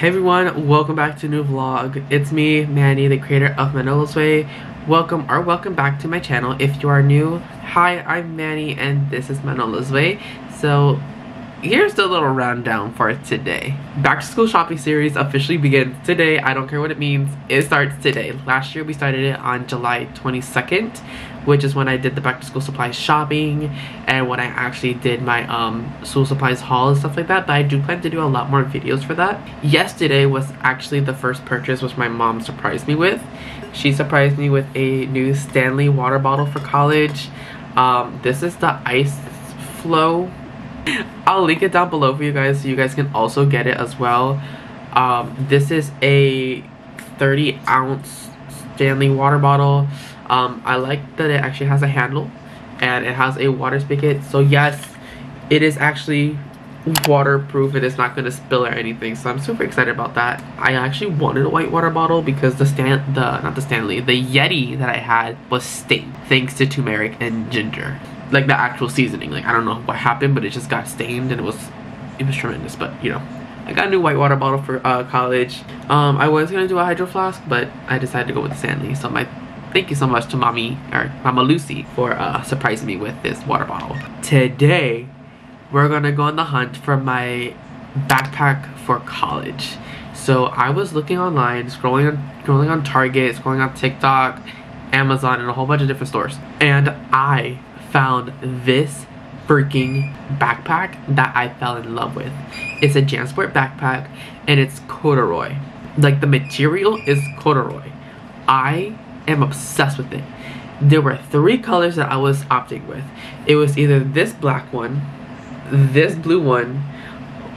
Hey everyone, welcome back to a new vlog. It's me, Manny, the creator of Manola's Way. Welcome or welcome back to my channel if you are new. Hi, I'm Manny and this is Manola's Way. So here's the little rundown for today. Back to school shopping series officially begins today. I don't care what it means, it starts today. Last year we started it on July 22nd, which is when I did the back to school supplies shopping and when I actually did my school supplies haul and stuff like that. But I do plan to do a lot more videos for that. Yesterday was actually the first purchase which my mom surprised me with. She surprised me with a new Stanley water bottle for college. This is the Ice Flow. I'll link it down below for you guys so you guys can also get it as well. This is a 30-ounce Stanley water bottle. I like that it actually has a handle and it has a water spigot. So yes, it is actually waterproof. It is not going to spill or anything. So I'm super excited about that. I actually wanted a white water bottle because the Yeti that I had was stained thanks to turmeric and ginger. Like the actual seasoning, like I don't know what happened, but it just got stained and it was tremendous. But you know, I got a new white water bottle for college. I was gonna do a hydro flask, but I decided to go with the Stanley. So my thank you so much to Mama Lucy for surprising me with this water bottle. Today we're gonna go on the hunt for my backpack for college. So I was looking online, scrolling on Target, scrolling on TikTok, Amazon, and a whole bunch of different stores, and I found this freaking backpack that I fell in love with. It's a Jansport backpack and it's corduroy. Like the material is corduroy. I am obsessed with it. There were three colors that I was opting with. It was either this black one, this blue one,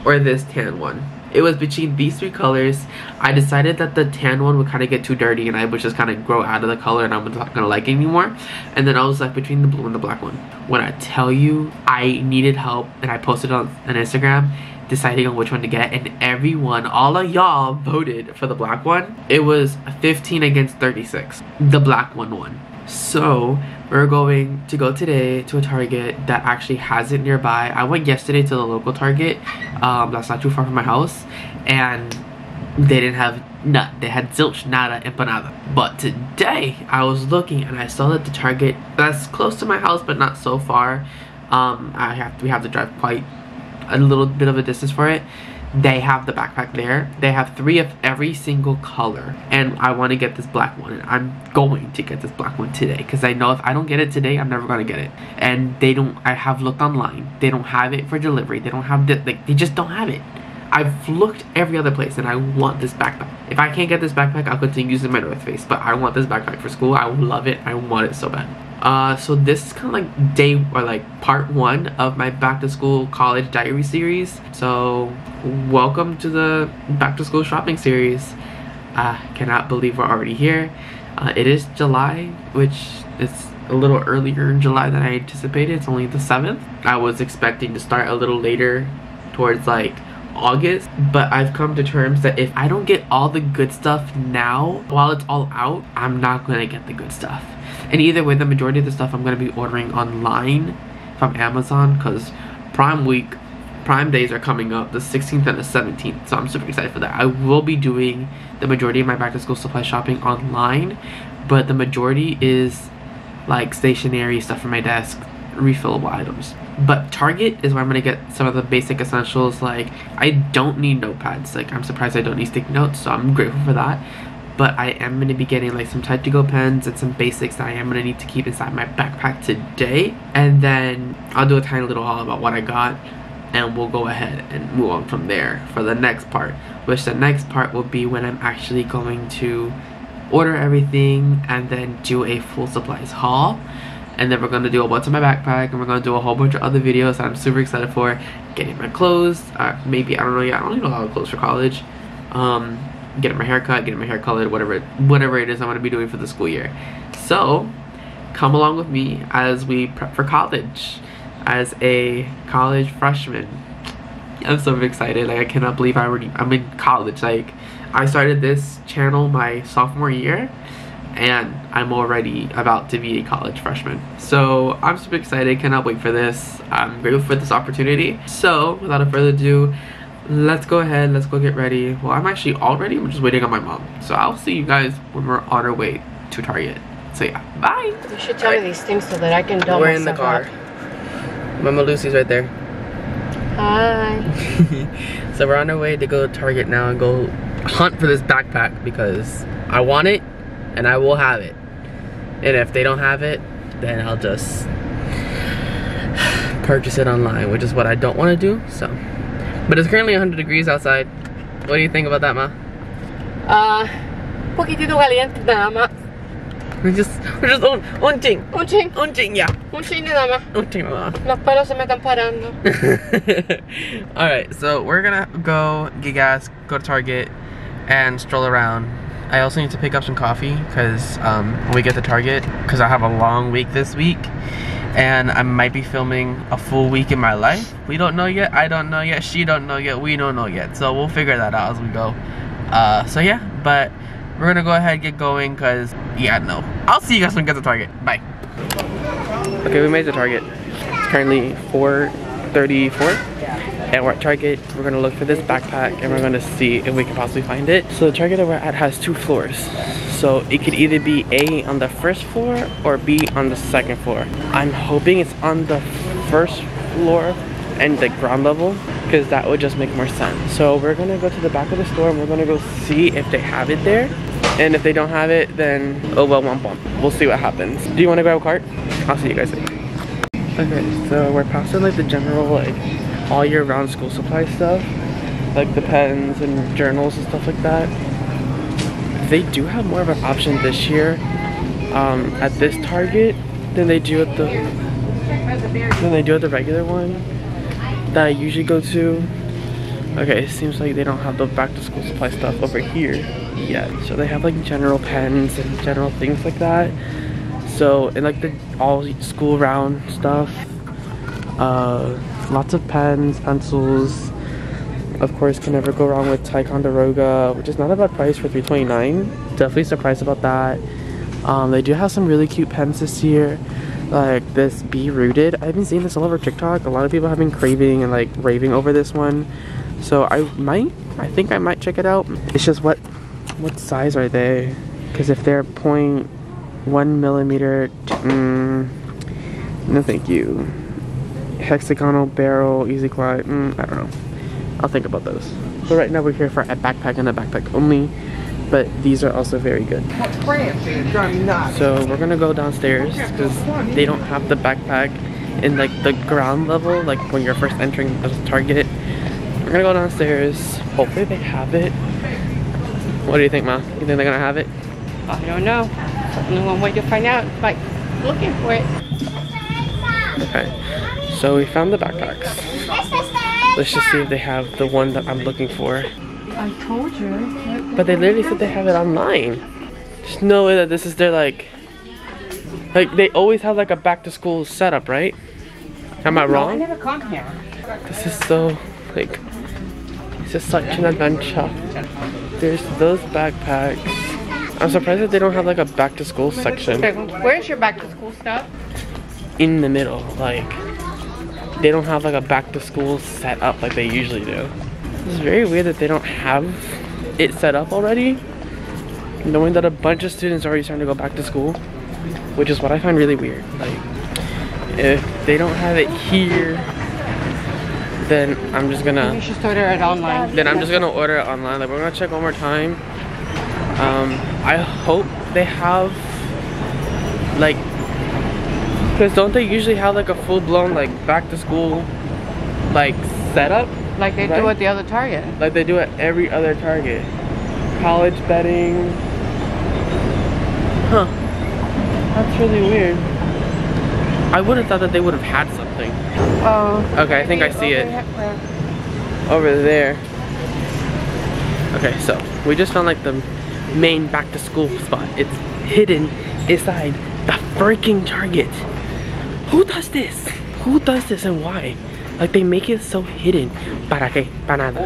or this tan one. It was between these three colors. I decided that the tan one would kind of get too dirty and I would just kind of grow out of the color and I'm not gonna like it anymore. And then I was like between the blue and the black one. When I tell you I needed help and I posted on Instagram deciding on which one to get, and everyone, all of y'all voted for the black one. It was 15 against 36. The black one won. So we're going to go today to a Target that actually has it nearby. I went yesterday to the local Target that's not too far from my house, and they didn't have nut. They had zilch, nada, empanada. But today I was looking and I saw that the Target that's close to my house but not so far, we have to drive quite a little bit of a distance for it. They have the backpack there. They have three of every single color, and I want to get this black one, and I'm going to get this black one today because I know if I don't get it today I'm never gonna get it. And they don't, I have looked online, they don't have it for delivery. They don't have it, like they just don't have it. I've looked every other place and I want this backpack. If I can't get this backpack, I'll continue using my North Face, but I want this backpack for school. I love it, I want it so bad. So this is kind of like day, or like part one of my back to school college diary series. So welcome to the back to school shopping series. I cannot believe we're already here. It is July, which is a little earlier in July than I anticipated. It's only the 7th. I was expecting to start a little later towards like August, but I've come to terms that if I don't get all the good stuff now while it's all out, I'm not gonna get the good stuff. And either way, the majority of the stuff I'm gonna be ordering online from Amazon because Prime days are coming up, the 16th and the 17th, so I'm super excited for that. I will be doing the majority of my back to school supply shopping online, but the majority is like stationery stuff for my desk, refillable items. But Target is where I'm gonna get some of the basic essentials. Like I don't need notepads, like I'm surprised I don't need sticky notes, so I'm grateful for that. But I am gonna be getting like some type to go pens and some basics that I am gonna need to keep inside my backpack today, and then I'll do a tiny little haul about what I got and we'll go ahead and move on from there for the next part, which the next part will be when I'm actually going to order everything and then do a full supplies haul. And then we're going to do a bunch of my backpack and we're going to do a whole bunch of other videos that I'm super excited for. Getting my clothes, maybe, I don't know yet, I don't need a lot of clothes for college. Getting my hair cut, getting my hair colored, whatever it is I'm going to be doing for the school year. So come along with me as we prep for college as a college freshman. I'm so excited, like I cannot believe I'm in college. Like I started this channel my sophomore year and I'm already about to be a college freshman. So I'm super excited, cannot wait for this. I'm grateful for this opportunity. So without further ado, let's go ahead, let's go get ready. Well, I'm actually all ready, I'm just waiting on my mom. So I'll see you guys when we're on our way to Target. So yeah, bye. You should tell me these things so that I can dump myself. We're in the car. Mama Lucy's right there. Hi. So we're on our way to go to Target now and go hunt for this backpack because I want it and I will have it. And if they don't have it, then I'll just purchase it online, which is what I don't want to do, so. But it's currently 100 degrees outside. What do you think about that, Ma? Poquitito caliente nada más. We're just un ching, yeah. Un ching nada más. Un ching nada más. Los pelos se me están parando. Alright, so we're gonna go get gas, go to Target, and stroll around. I also need to pick up some coffee, because when we get to Target, because I have a long week this week, and I might be filming a full week in my life. We don't know yet, I don't know yet, she don't know yet, we don't know yet. So we'll figure that out as we go. So yeah, but we're gonna go ahead and get going because, yeah, no. I'll see you guys when we get to Target, bye. Okay, we made the Target. It's currently 4:34 and we're at Target. We're gonna look for this backpack and we're gonna see if we can possibly find it. So the Target that we're at has 2 floors. So it could either be A, on the first floor, or B, on the second floor. I'm hoping it's on the first floor and the ground level, because that would just make more sense. So we're gonna go to the back of the store and we're gonna go see if they have it there. And if they don't have it, then oh well, womp womp. We'll see what happens. Do you wanna grab a cart? I'll see you guys later. Okay, so we're passing like the general, like all year round school supply stuff, like the pens and journals and stuff like that. They do have more of an option this year at this Target than they do at the regular one that I usually go to. Okay, it seems like they don't have the back to school supply stuff over here yet. So they have like general pens and general things like that. So and like the all school round stuff, lots of pens, pencils. Of course, can never go wrong with Ticonderoga, which is not a bad price for $3.29. Definitely surprised about that. They do have some really cute pens this year, like this Be Rooted. I've been seeing this all over TikTok. A lot of people have been craving and like raving over this one. So I think I might check it out. It's just what size are they? Because if they're 0.1 millimeter, no thank you. Hexagonal barrel, easy glide, I don't know. I'll think about those. But right now we're here for a backpack and a backpack only, but these are also very good. So we're gonna go downstairs because they don't have the backpack in like the ground level, like when you're first entering a Target. We're gonna go downstairs, hopefully they have it. What do you think, Ma? You think they're gonna have it? I don't know. The only way to find out is by looking for it. Okay, so we found the backpacks. Let's just see if they have the one that I'm looking for. I told you. But they literally said they have it online. There's no way that this is their like they always have like a back to school setup, right? Am I wrong? No, I never come here. This is so like, this is such an adventure. There's those backpacks. I'm surprised that they don't have like a back to school section. Where's your back to school stuff? In the middle, like. They don't have like a back to school set up like they usually do. It's very weird that they don't have it set up already, knowing that a bunch of students are already starting to go back to school, which is what I find really weird. Like, if they don't have it here, then I'm just gonna. You should order it online. Then I'm just gonna order it online. Like, we're gonna check one more time. I hope they have like. Because don't they usually have like a full-blown like back to school like setup? Like they do at the other Target. Like they do at every other Target. College bedding. Huh. That's really weird. I would have thought that they would have had something. Oh. Okay, I think I see it. Over there. Okay, so we just found like the main back to school spot. It's hidden inside the freaking Target. Who does this? Who does this and why? Like they make it so hidden. ¿Para qué? Para nada.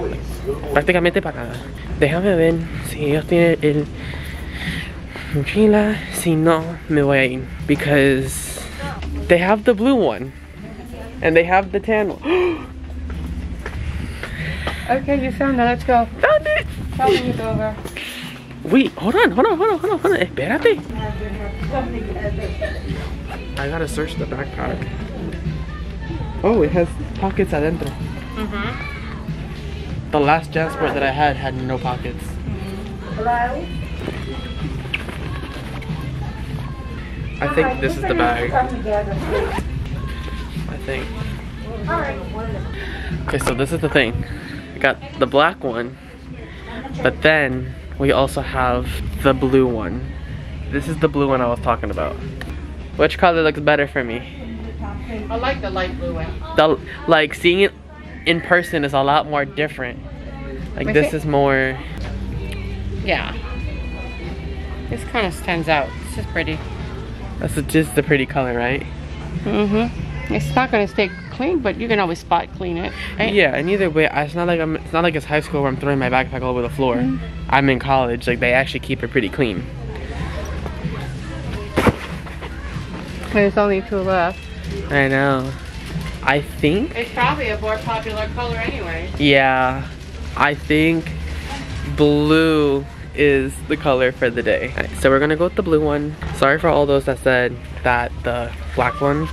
Prácticamente para nada. Déjame ver si ellos tienen el mochila. Si no, me voy a ir. Because they have the blue one. And they have the tan one. Okay, you found it. Let's go. Found it. Tell me it's over. Wait, hold on. Espérate. I gotta search the backpack. Oh, it has pockets adentro. Mm-hmm. The last Jansport that I had no pockets. Hello? I think this is the bag. I think. Okay, so this is the thing. I got the black one, but then we also have the blue one. This is the blue one I was talking about. Which color looks better for me? I like the light blue one. The, like, seeing it in person is a lot more different. Like, this is more... Yeah. This kind of stands out. This is pretty. That's just a pretty color, right? Mm-hmm. It's not gonna stay clean, but you can always spot clean it, right? Yeah, and either way, it's not like it's high school where I'm throwing my backpack all over the floor. Mm-hmm. I'm in college, like, they actually keep it pretty clean. There's only two left. I know. I think it's probably a more popular color anyway. Yeah, I think blue is the color for the day. All right, so we're gonna go with the blue one. Sorry for all those that said that the black one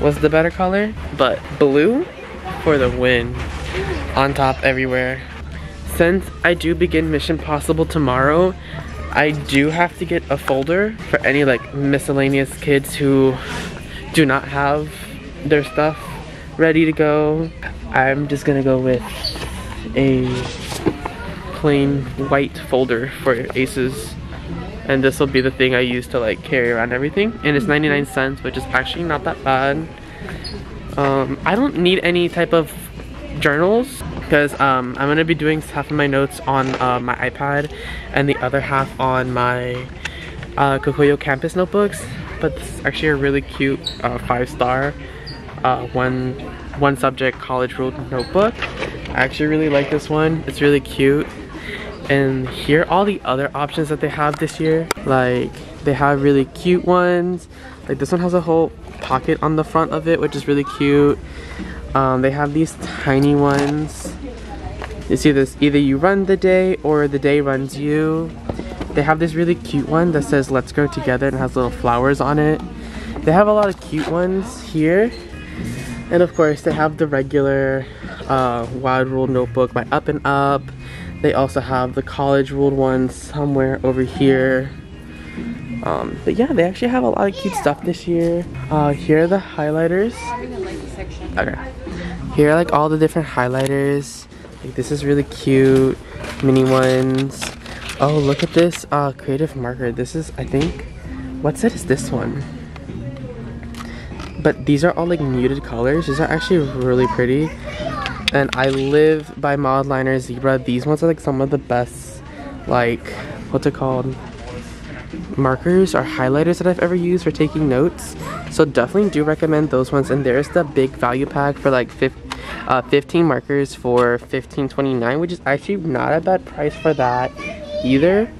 was the better color, but blue for the win. On top everywhere. Since I do begin Mission Possible tomorrow, I do have to get a folder for any like miscellaneous kids who do not have their stuff ready to go. I'm just gonna go with a plain white folder for ACES, and this will be the thing I use to like carry around everything, and it's 99 cents, which is actually not that bad. I don't need any type of journals because I'm gonna be doing half of my notes on my iPad and the other half on my Kokuyo Campus notebooks, but it's actually a really cute 5-star one subject college rule notebook. I actually really like this one. It's really cute. And here are all the other options that they have this year. Like, they have really cute ones. Like, this one has a whole pocket on the front of it, which is really cute. They have these tiny ones. You see this, either you run the day or the day runs you. They have this really cute one that says, "Let's go together," and has little flowers on it. They have a lot of cute ones here. And of course, they have the regular Wild Rule notebook by Up and Up. They also have the college ruled one somewhere over here. But yeah, they actually have a lot of cute stuff this year. Here are the highlighters. Okay. Here are like all the different highlighters. Like, this is really cute. Mini ones. Oh, look at this creative marker. This is, I think, what set is this one? But these are all like muted colors. These are actually really pretty. And I live by Mildliner, Zebra. These ones are like some of the best, like, what's it called? Markers or highlighters that I've ever used for taking notes. So definitely do recommend those ones. And there's the big value pack for like 15 markers for $15.29, which is actually not a bad price for that either.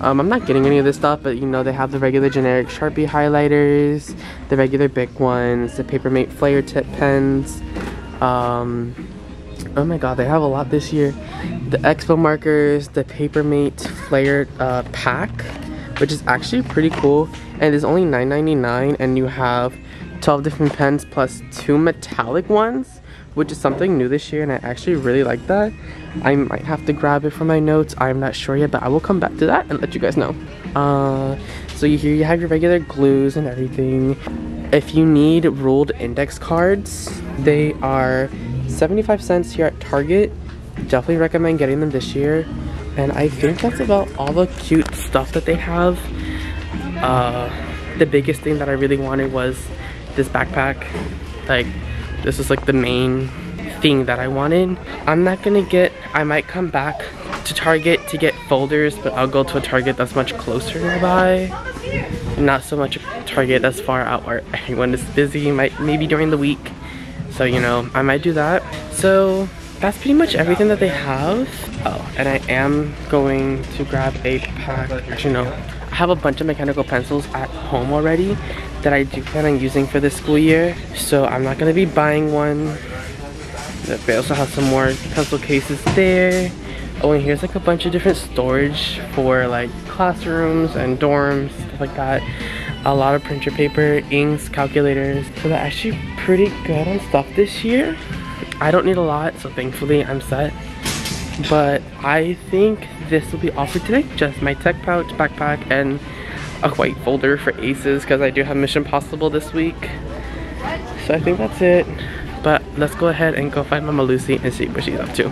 I'm not getting any of this stuff, but you know, they have the regular generic Sharpie highlighters, the regular big ones, the Papermate flare tip pens. Oh my god, they have a lot this year. The Expo markers, the Papermate flare pack, which is actually pretty cool, and it's only $9.99, and you have 12 different pens plus 2 metallic ones, which is something new this year, and I actually really like that. I might have to grab it for my notes. I'm not sure yet, but I will come back to that and let you guys know. So here you have your regular glues and everything. If you need ruled index cards, they are 75 cents here at Target. Definitely recommend getting them this year. And I think that's about all the cute stuff that they have. The biggest thing that I really wanted was this backpack. Like, this is like the main thing that I wanted. I'm not gonna get, I might come back to Target to get folders, but I'll go to a Target that's much closer nearby. Not so much a Target that's far out where everyone is busy, maybe during the week. So, you know, I might do that. So that's pretty much everything that they have. Oh, and I am going to grab a pack, actually no. I have a bunch of mechanical pencils at home already that I do plan on using for this school year, so I'm not going to be buying one. They also have some more pencil cases there. Oh, and here's like a bunch of different storage for like classrooms and dorms, stuff like that. A lot of printer paper, inks, calculators. So they're actually pretty good on stuff this year. I don't need a lot, so thankfully I'm set. But I think this will be all for today. Just my tech pouch, backpack, and a white folder for aces because I do have Mission Possible this week. So I think that's it. But let's go ahead and go find Mama Lucy and see what she's up to.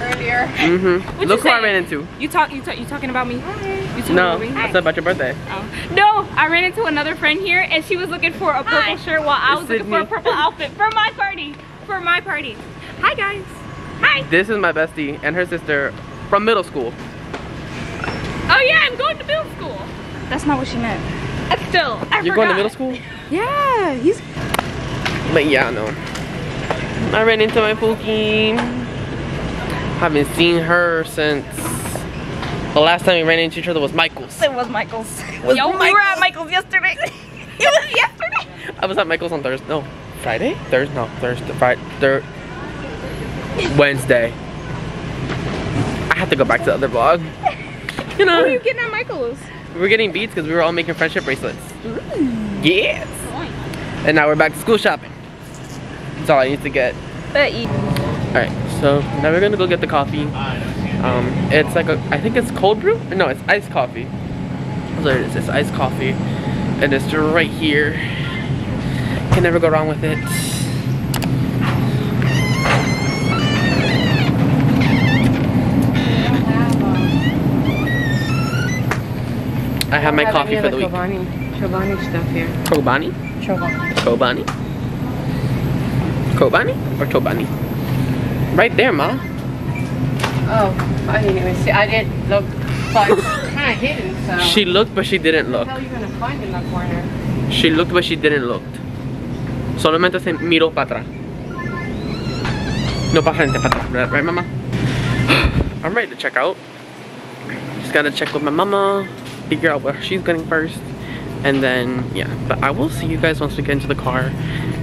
Earlier. Mm-hmm. Look who I ran into. You talking about me? Hi. You talking about me? No, I said about your birthday. Oh. No, I ran into another friend here and she was looking for a purple shirt while I was looking for a purple outfit for my party. For my party. Hi guys. Hi. This is my bestie and her sister from middle school. Oh yeah, I'm going to middle school. That's not what she meant. Still, I forgot. You're going to middle school? Yeah, he's. But yeah, no. I ran into my Pookie. Haven't seen her since the last time we ran into each other was Michael's. It was Michael's. Yo, we were at Michael's yesterday. It was yesterday. I was at Michael's on Thursday. No, Friday? Thursday? No, Thursday. Friday. Wednesday. I have to go back to the other vlog. You know. What are you getting at Michael's? We were getting beads because we were all making friendship bracelets. Ooh. Yes. And now we're back to school shopping. That's all I need to get. Alright. So now we're gonna go get the coffee. It's like a, I think it's cold brew? No, it's iced coffee. That's what it is, it's iced coffee. And it's right here. Can never go wrong with it. I have my coffee for the week. Chobani stuff here. Chobani? Chobani. Chobani or Chobani? Right there, Ma. Oh, I didn't even see. I didn't look, but it's kind of hidden, so. She looked, but she didn't look. How are you going to find in that corner? She looked, but she didn't look. Solamente se miró para atrás. No para frente, para atrás. Right, Mama? I'm ready to check out. Just got to check with my Mama, figure out what she's getting first, and then, yeah. But I will see you guys once we get into the car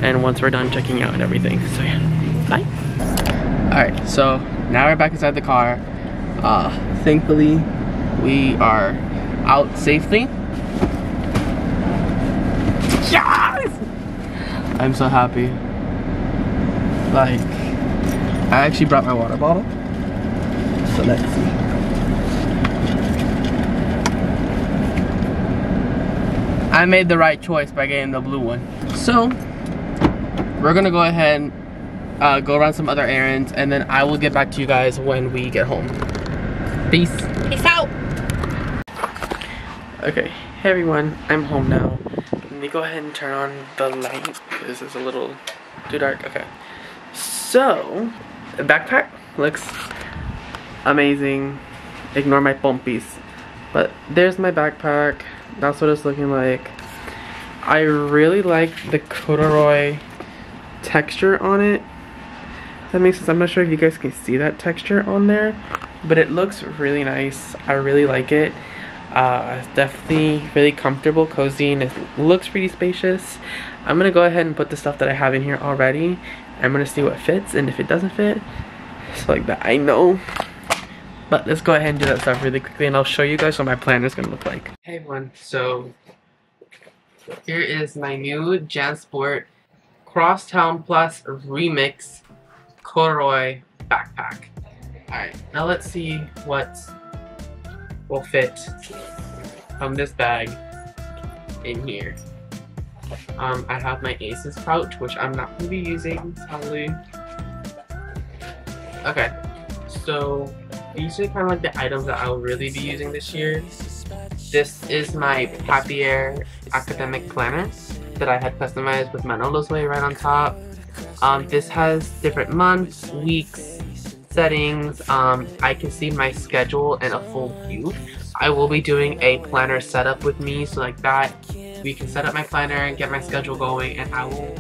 and once we're done checking out and everything. So, yeah. Bye. Alright, so now we're back inside the car. Thankfully, we are out safely. Yes! I'm so happy. Like, I actually brought my water bottle. So let's see. I made the right choice by getting the blue one. So, we're gonna go ahead and go run some other errands, and then I will get back to you guys when we get home. Peace. Peace out. Okay, hey everyone, I'm home now. Let me go ahead and turn on the light because it's a little too dark. Okay, so the backpack looks amazing. Ignore my pompies, but there's my backpack. That's what it's looking like. I really like the corduroy texture on it. That makes sense. I'm not sure if you guys can see that texture on there, but it looks really nice. I really like it. It's definitely really comfortable, cozy, and it looks pretty spacious. I'm gonna go ahead and put the stuff that I have in here already. I'm gonna see what fits, and if it doesn't fit, it's like that, I know. But let's go ahead and do that stuff really quickly, and I'll show you guys what my planner is gonna look like. Hey everyone, so here is my new Jansport Crosstown Plus Remix corduroy backpack. Alright, now let's see what will fit from this bag in here. I have my Aces pouch, which I'm not going to be using, probably. Okay, so these are kind of like the items that I'll really be using this year. This is my Papier academic planner that I had customized with Manola's Way right on top. This has different months, weeks, settings. I can see my schedule in a full view. I will be doing a planner setup with me, so like that we can set up my planner and get my schedule going, and I will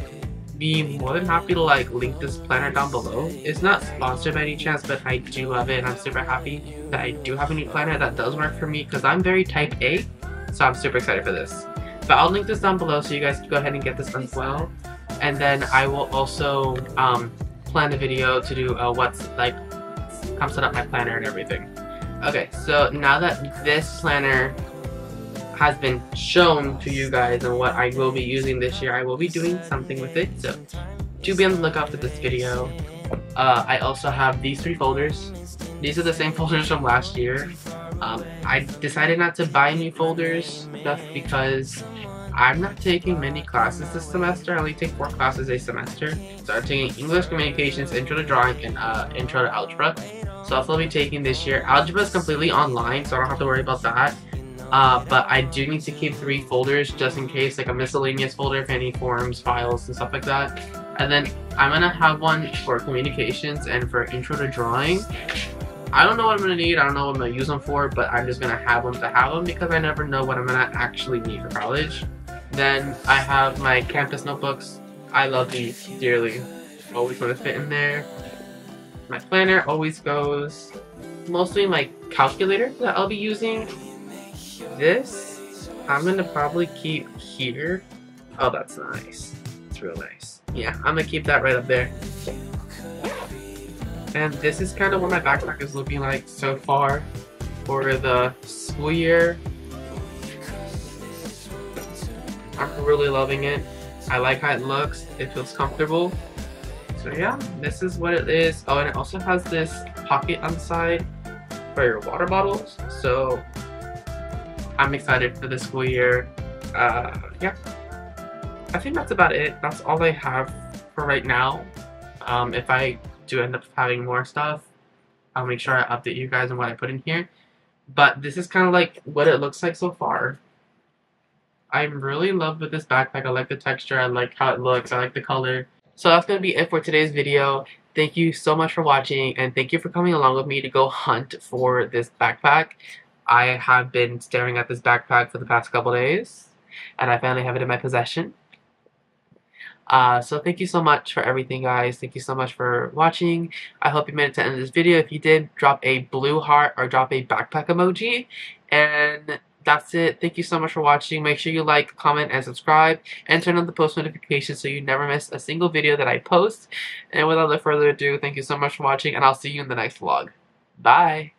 be more than happy to like link this planner down below. It's not sponsored by any chance, but I do love it and I'm super happy that I do have a new planner that does work for me because I'm very type A, so I'm super excited for this. But I'll link this down below so you guys can go ahead and get this as well. And then I will also plan the video to do what's like come set up my planner and everything. Okay, so now that this planner has been shown to you guys and what I will be using this year, I will be doing something with it, so do be on the lookout for this video. I also have these three folders. These are the same folders from last year. I decided not to buy new folders just because I'm not taking many classes this semester. I only take 4 classes a semester. So I'm taking English Communications, Intro to Drawing, and Intro to Algebra. So I'll still be taking this year. Algebra is completely online, so I don't have to worry about that. But I do need to keep 3 folders just in case, like a miscellaneous folder for any forms, files, and stuff like that. And then I'm gonna have one for Communications and for Intro to Drawing. I don't know what I'm gonna need, I don't know what I'm gonna use them for, but I'm just gonna have them to have them because I never know what I'm gonna actually need for college. Then I have my campus notebooks. I love these dearly. Always want to fit in there. My planner always goes. Mostly my calculator that I'll be using. This, I'm going to probably keep here. Oh, that's nice. It's real nice. Yeah, I'm going to keep that right up there. And this is kind of what my backpack is looking like so far for the school year. I'm really loving it. I like how it looks. It feels comfortable. So yeah, this is what it is. Oh, and it also has this pocket on the side for your water bottles. So I'm excited for the school year. Yeah, I think that's about it. That's all I have for right now. If I do end up having more stuff, I'll make sure I update you guys on what I put in here. But this is kind of like what it looks like so far. I'm really in love with this backpack. I like the texture, I like how it looks, I like the color. So that's going to be it for today's video. Thank you so much for watching, and thank you for coming along with me to go hunt for this backpack. I have been staring at this backpack for the past couple days, and I finally have it in my possession. So thank you so much for everything, guys. Thank you so much for watching. I hope you made it to the end of this video. If you did, drop a blue heart or drop a backpack emoji. And that's it. Thank you so much for watching. Make sure you like, comment, and subscribe, and turn on the post notifications so you never miss a single video that I post. And without further ado, thank you so much for watching, and I'll see you in the next vlog. Bye!